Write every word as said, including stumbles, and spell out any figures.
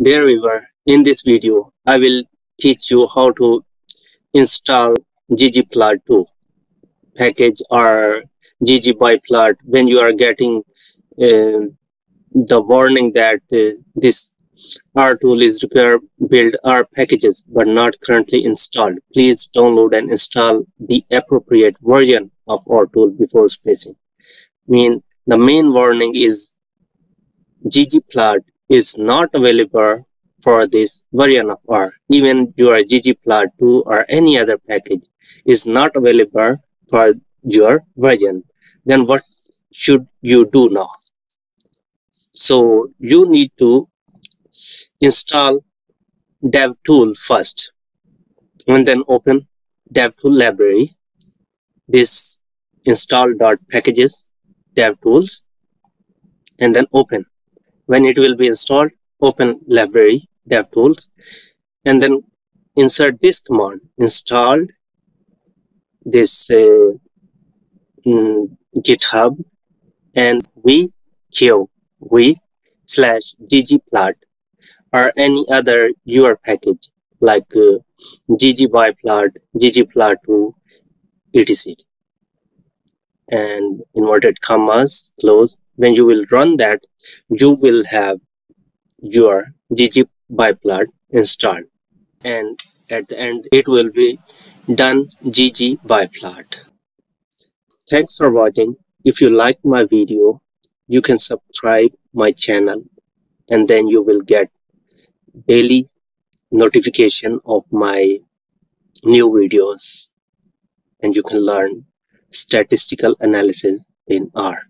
Dear viewer, in this video, I will teach you how to install ggplot two package or ggbiplot when you are getting uh, the warning that uh, this R tool is required build R packages but not currently installed. Please download and install the appropriate version of R tool before spacing. I mean, the main warning is ggplot is not available for this version of R. Even your ggplot two or any other package is not available for your version. Then what should you do now? So you need to install devtool first and then open devtool library. This install.packages devtools and then open. When it will be installed, open library devtools and then insert this command, install this uh, mm, GitHub and vqv slash ggplot or any other U R package like uh, ggbiplot, ggplot two, et cetera. And inverted commas, close. When you will run that, you will have your ggbiplot installed, and at the end it will be done ggbiplot. Thanks for watching. If you like my video, you can subscribe my channel and then you will get daily notification of my new videos, and you can learn statistical analysis in R.